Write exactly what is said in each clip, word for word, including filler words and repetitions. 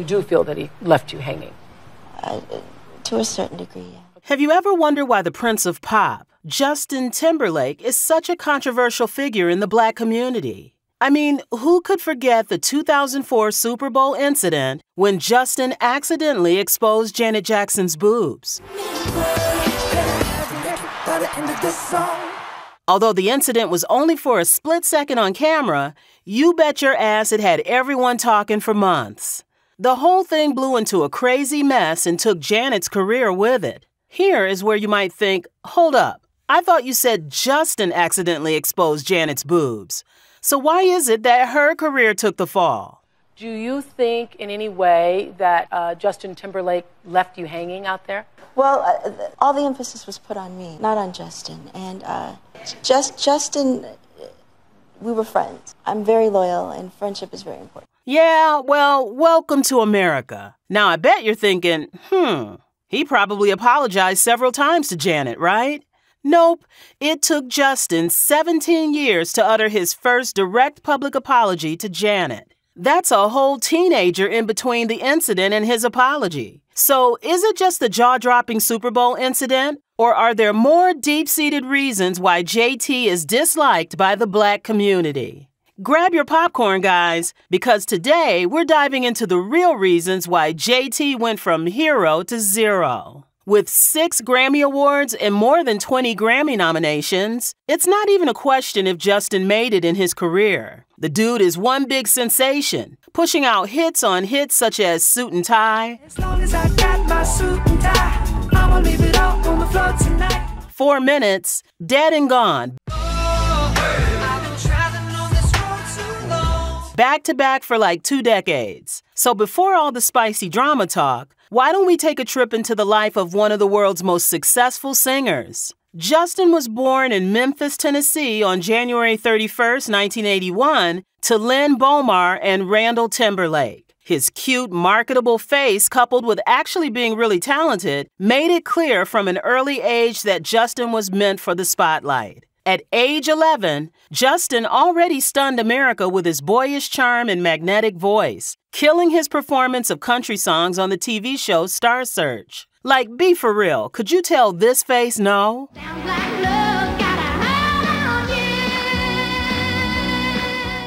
you do feel that he left you hanging? Uh, to a certain degree, yeah. Have you ever wondered why the Prince of Pop, Justin Timberlake, is such a controversial figure in the Black community? I mean, who could forget the two thousand four Super Bowl incident when Justin accidentally exposed Janet Jackson's boobs? Although the incident was only for a split second on camera, you bet your ass it had everyone talking for months. The whole thing blew into a crazy mess and took Janet's career with it. Here is where you might think, hold up, I thought you said Justin accidentally exposed Janet's boobs. So why is it that her career took the fall? Do you think in any way that uh, Justin Timberlake left you hanging out there? Well, uh, th all the emphasis was put on me, not on Justin. And uh, just Justin, we were friends. I'm very loyal, and friendship is very important. Yeah, well, welcome to America. Now, I bet you're thinking, hmm, he probably apologized several times to Janet, right? Nope, it took Justin seventeen years to utter his first direct public apology to Janet. That's a whole teenager in between the incident and his apology. So is it just the jaw-dropping Super Bowl incident, or are there more deep-seated reasons why J T is disliked by the Black community? Grab your popcorn, guys, because today we're diving into the real reasons why J T went from hero to zero. With six Grammy Awards and more than twenty Grammy nominations, it's not even a question if Justin made it in his career. The dude is one big sensation, pushing out hits on hits such as Suit and Tie, as long as I got my suit and tie, I'ma leave it out on the floor tonight. Four Minutes, Dead and Gone, oh, hey. Back to back for like two decades. So before all the spicy drama talk, why don't we take a trip into the life of one of the world's most successful singers? Justin was born in Memphis, Tennessee on January thirty-first, nineteen eighty-one, to Lynn Bomar and Randall Timberlake. His cute, marketable face, coupled with actually being really talented, made it clear from an early age that Justin was meant for the spotlight. At age eleven, Justin already stunned America with his boyish charm and magnetic voice, killing his performance of country songs on the T V show Star Search. Like, be for real, could you tell this face no? Down black love, gotta hide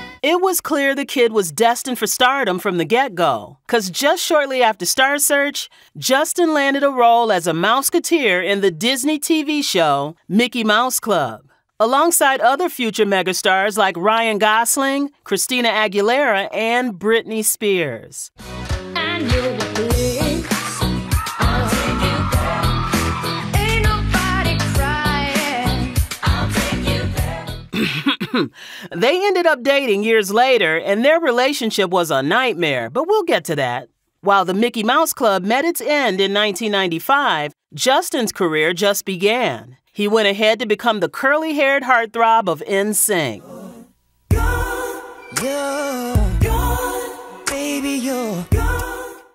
on you. It was clear the kid was destined for stardom from the get-go, because just shortly after Star Search, Justin landed a role as a Mouseketeer in the Disney T V show Mickey Mouse Club, alongside other future megastars like Ryan Gosling, Christina Aguilera, and Britney Spears. I knew it I'll take you there. Ain't nobody crying. I'll take you there. They ended up dating years later, and their relationship was a nightmare, but we'll get to that. While the Mickey Mouse Club met its end in nineteen ninety-five, Justin's career just began. He went ahead to become the curly-haired heartthrob of N Sync. Gone, yeah, gone, baby, you're gone.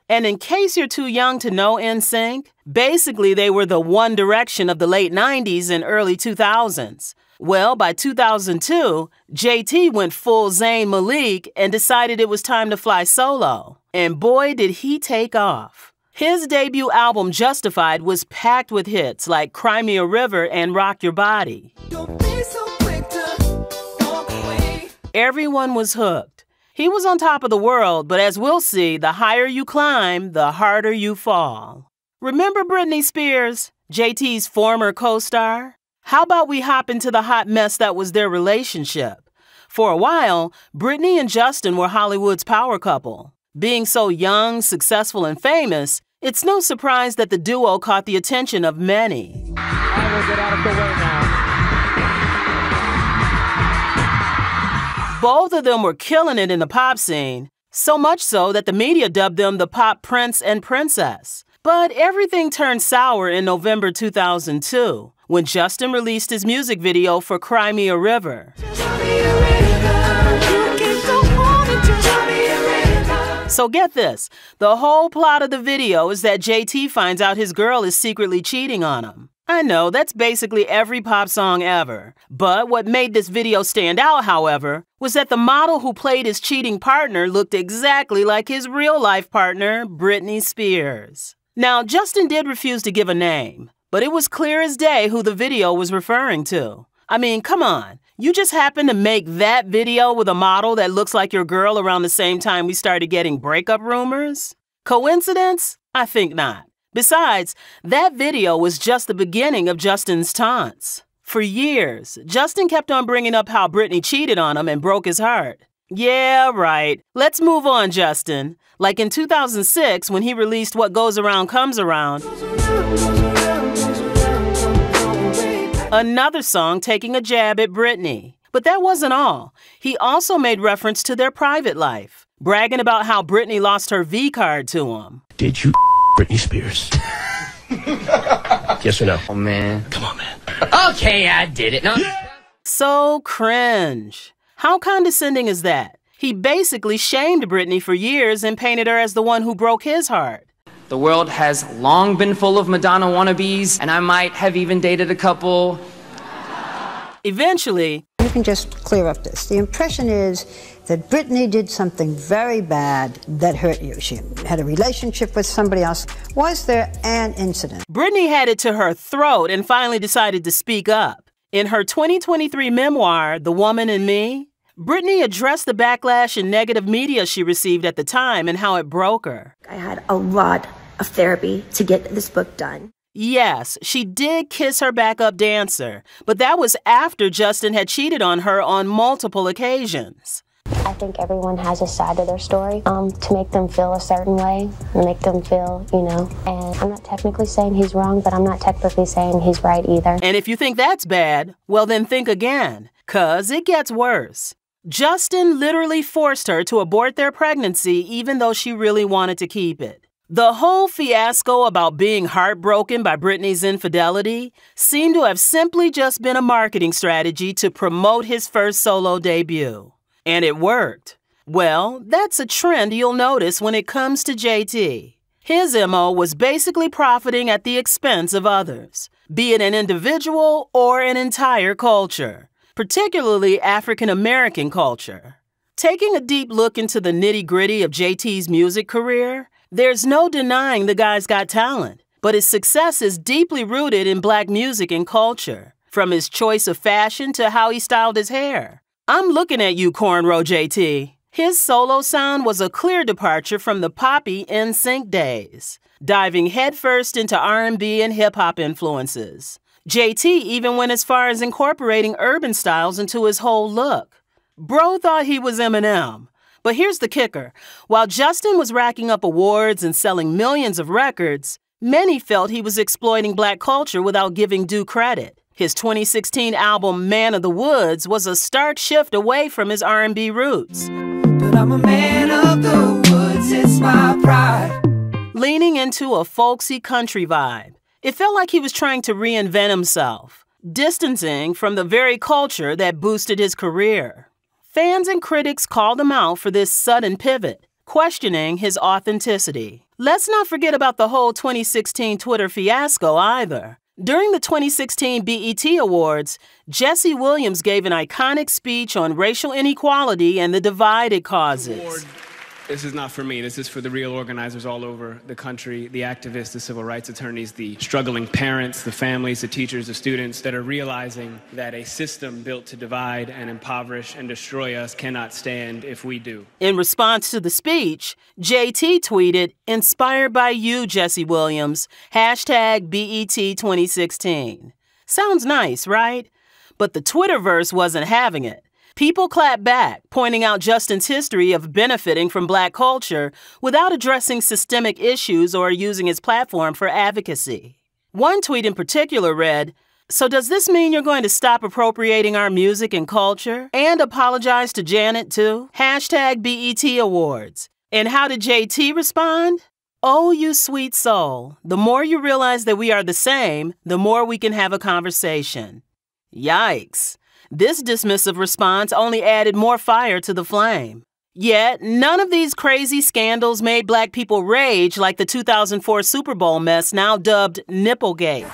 And in case you're too young to know N Sync, basically they were the One Direction of the late nineties and early two thousands. Well, by two thousand two, J T went full Zayn Malik and decided it was time to fly solo. And boy, did he take off. His debut album, Justified, was packed with hits like Cry Me a River and Rock Your Body. Don't be so quick to walk away. Everyone was hooked. He was on top of the world, but as we'll see, the higher you climb, the harder you fall. Remember Britney Spears, J T's former co-star? How about we hop into the hot mess that was their relationship? For a while, Britney and Justin were Hollywood's power couple. Being so young, successful, and famous, it's no surprise that the duo caught the attention of many. I will get out of the way now. Both of them were killing it in the pop scene, so much so that the media dubbed them the Pop Prince and Princess. But everything turned sour in November two thousand two, when Justin released his music video for Cry Me a River. So get this, the whole plot of the video is that J T finds out his girl is secretly cheating on him. I know, that's basically every pop song ever. But what made this video stand out, however, was that the model who played his cheating partner looked exactly like his real-life partner, Britney Spears. Now, Justin did refuse to give a name, but it was clear as day who the video was referring to. I mean, come on, you just happened to make that video with a model that looks like your girl around the same time we started getting breakup rumors? Coincidence? I think not. Besides, that video was just the beginning of Justin's taunts. For years, Justin kept on bringing up how Britney cheated on him and broke his heart. Yeah, right. Let's move on, Justin. Like in two thousand six, when he released What Goes Around Comes Around, another song taking a jab at Britney. But that wasn't all. He also made reference to their private life, bragging about how Britney lost her V card to him. Did you? Britney Spears. Yes or no? Oh, man. Come on, man. Okay, I did it. No. Yeah. So cringe. How condescending is that? He basically shamed Britney for years and painted her as the one who broke his heart. The world has long been full of Madonna wannabes, and I might have even dated a couple. Eventually... You can just clear up this. The impression is that Britney did something very bad that hurt you. She had a relationship with somebody else. Was there an incident? Britney had it to her throat and finally decided to speak up. In her twenty twenty-three memoir, The Woman in Me, Britney addressed the backlash and negative media she received at the time and how it broke her. I had a lot of therapy to get this book done. Yes, she did kiss her backup dancer, but that was after Justin had cheated on her on multiple occasions. I think everyone has a side of their story um, to make them feel a certain way, make them feel, you know, and I'm not technically saying he's wrong, but I'm not technically saying he's right either. And if you think that's bad, well then think again, cause it gets worse. Justin literally forced her to abort their pregnancy even though she really wanted to keep it. The whole fiasco about being heartbroken by Britney's infidelity seemed to have simply just been a marketing strategy to promote his first solo debut. And it worked. Well, that's a trend you'll notice when it comes to J T. His M O was basically profiting at the expense of others, be it an individual or an entire culture, particularly African-American culture. Taking a deep look into the nitty-gritty of J T's music career, there's no denying the guy's got talent, but his success is deeply rooted in black music and culture, from his choice of fashion to how he styled his hair. I'm looking at you, Cornrow J T. His solo sound was a clear departure from the poppy N sync days, diving headfirst into R and B and hip-hop influences. J T even went as far as incorporating urban styles into his whole look. Bro thought he was Eminem. But here's the kicker. While Justin was racking up awards and selling millions of records, many felt he was exploiting black culture without giving due credit. His twenty sixteen album, Man of the Woods, was a stark shift away from his R and B roots. But I'm a man of the woods, it's my pride. Leaning into a folksy country vibe, it felt like he was trying to reinvent himself, distancing from the very culture that boosted his career. Fans and critics called him out for this sudden pivot, questioning his authenticity. Let's not forget about the whole twenty sixteen Twitter fiasco either. During the twenty sixteen B E T Awards, Jesse Williams gave an iconic speech on racial inequality and the divide it causes. Lord, this is not for me. This is for the real organizers all over the country, the activists, the civil rights attorneys, the struggling parents, the families, the teachers, the students that are realizing that a system built to divide and impoverish and destroy us cannot stand if we do. In response to the speech, J T tweeted, "Inspired by you, Jesse Williams, hashtag B E T twenty sixteen. Sounds nice, right? But the Twitterverse wasn't having it. People clapped back, pointing out Justin's history of benefiting from black culture without addressing systemic issues or using his platform for advocacy. One tweet in particular read, "So does this mean you're going to stop appropriating our music and culture? And apologize to Janet, too? Hashtag B E T Awards." And how did J T respond? "Oh, you sweet soul. The more you realize that we are the same, the more we can have a conversation." Yikes. This dismissive response only added more fire to the flame. Yet, none of these crazy scandals made black people rage like the two thousand four Super Bowl mess now dubbed Nipplegate.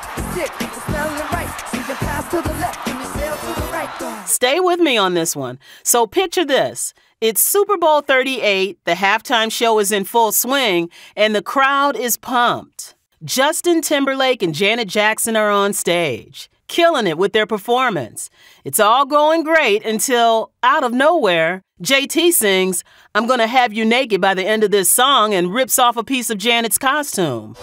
to the left and you sail to the right. Stay with me on this one. So picture this. It's Super Bowl thirty-eight, the halftime show is in full swing, and the crowd is pumped. Justin Timberlake and Janet Jackson are on stage, killing it with their performance. It's all going great until, out of nowhere, J T sings, "I'm Gonna Have You Naked" by the end of this song and rips off a piece of Janet's costume.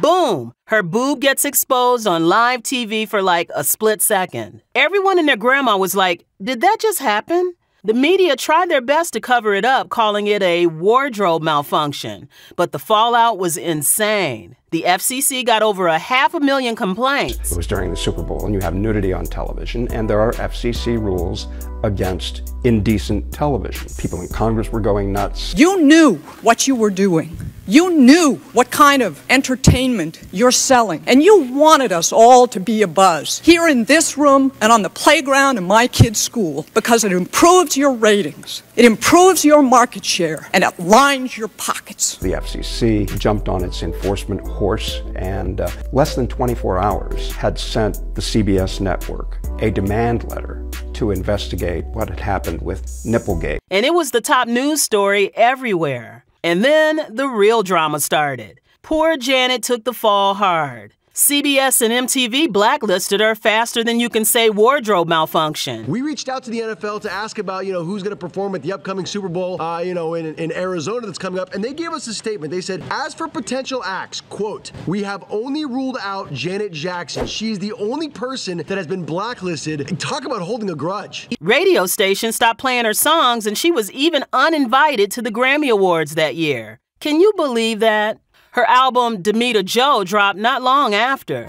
Boom! Her boob gets exposed on live T V for like a split second. Everyone and their grandma was like, did that just happen? The media tried their best to cover it up, calling it a wardrobe malfunction. But the fallout was insane. The F C C got over a half a million complaints. It was during the Super Bowl, and you have nudity on television, and there are F C C rules against indecent television. People in Congress were going nuts. You knew what you were doing. You knew what kind of entertainment you're selling, and you wanted us all to be abuzz here in this room and on the playground in my kid's school, because it improves your ratings, it improves your market share, and it lines your pockets. The F C C jumped on its enforcement horse, and uh, less than twenty-four hours had sent the C B S network a demand letter to investigate what had happened with Nipplegate. And it was the top news story everywhere. And then the real drama started. Poor Janet took the fall hard. C B S and M T V blacklisted her faster than you can say wardrobe malfunction. We reached out to the N F L to ask about, you know, who's going to perform at the upcoming Super Bowl, uh, you know, in, in Arizona that's coming up. And they gave us a statement. They said, as for potential acts, quote, we have only ruled out Janet Jackson. She's the only person that has been blacklisted. Talk about holding a grudge. Radio stations stopped playing her songs, and she was even uninvited to the Grammy Awards that year. Can you believe that? Her album, Damita Jo, dropped not long after.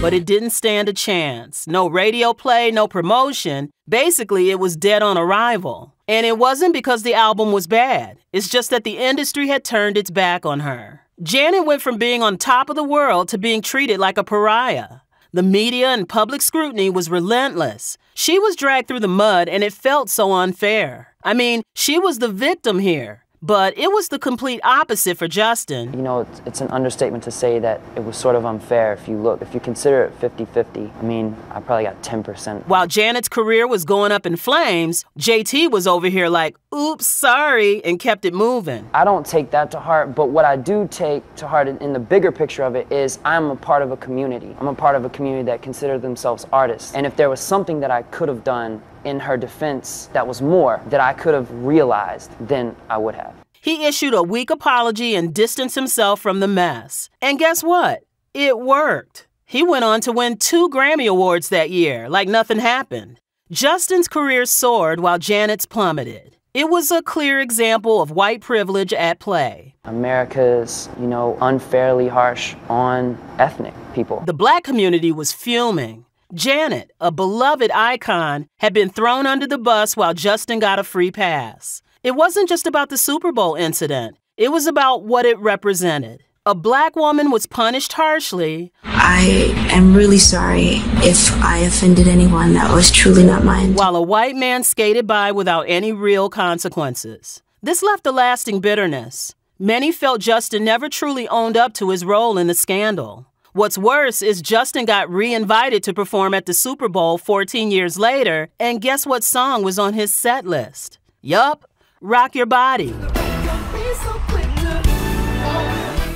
But it didn't stand a chance. No radio play, no promotion. Basically, it was dead on arrival. And it wasn't because the album was bad. It's just that the industry had turned its back on her. Janet went from being on top of the world to being treated like a pariah. The media and public scrutiny was relentless. She was dragged through the mud, and it felt so unfair. I mean, she was the victim here. But it was the complete opposite for Justin. You know, it's, it's an understatement to say that it was sort of unfair if you look, if you consider it fifty fifty. I mean, I probably got ten percent. While Janet's career was going up in flames, J T was over here like, oops, sorry, and kept it moving. I don't take that to heart, but what I do take to heart in, in the bigger picture of it is I'm a part of a community. I'm a part of a community that consider themselves artists. And if there was something that I could have done in her defense that was more that I could have realized, then I would have. He issued a weak apology and distanced himself from the mess. And guess what? It worked. He went on to win two Grammy Awards that year, like nothing happened. Justin's career soared while Janet's plummeted. It was a clear example of white privilege at play. America's, you know, unfairly harsh on ethnic people. The black community was fuming. Janet, a beloved icon, had been thrown under the bus while Justin got a free pass. It wasn't just about the Super Bowl incident. It was about what it represented. A black woman was punished harshly. I am really sorry if I offended anyone. That was truly not my intent. While a white man skated by without any real consequences. This left a lasting bitterness. Many felt Justin never truly owned up to his role in the scandal. What's worse is Justin got re-invited to perform at the Super Bowl fourteen years later, and guess what song was on his set list? Yup, Rock Your Body.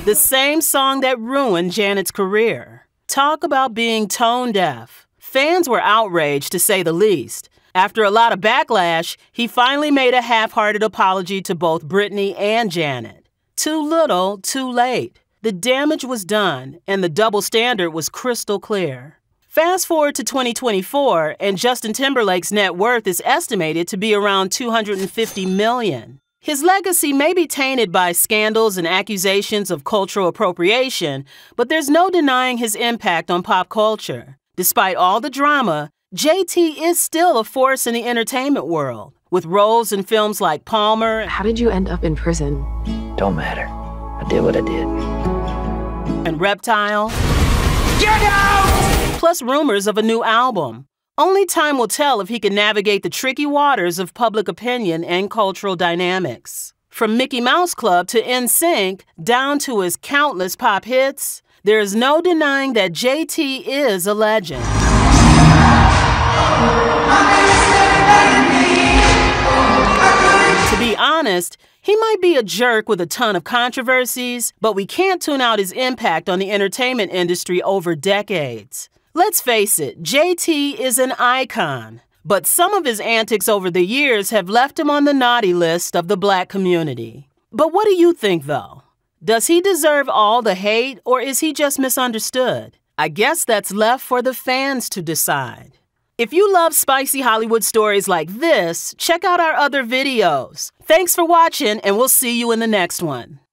The same song that ruined Janet's career. Talk about being tone deaf. Fans were outraged, to say the least. After a lot of backlash, he finally made a half-hearted apology to both Britney and Janet. Too little, too late. The damage was done, and the double standard was crystal clear. Fast forward to twenty twenty-four, and Justin Timberlake's net worth is estimated to be around two hundred fifty million dollars. His legacy may be tainted by scandals and accusations of cultural appropriation, but there's no denying his impact on pop culture. Despite all the drama, J T is still a force in the entertainment world, with roles in films like Palmer. How did you end up in prison? Don't matter. I did what I did. And Reptile. Get out! Plus rumors of a new album. Only time will tell if he can navigate the tricky waters of public opinion and cultural dynamics. From Mickey Mouse Club to N Sync, down to his countless pop hits, there is no denying that J T is a legend. To be honest, he might be a jerk with a ton of controversies, but we can't tune out his impact on the entertainment industry over decades. Let's face it, J T is an icon. But some of his antics over the years have left him on the naughty list of the black community. But what do you think, though? Does he deserve all the hate, or is he just misunderstood? I guess that's left for the fans to decide. If you love spicy Hollywood stories like this, check out our other videos. Thanks for watching, and we'll see you in the next one.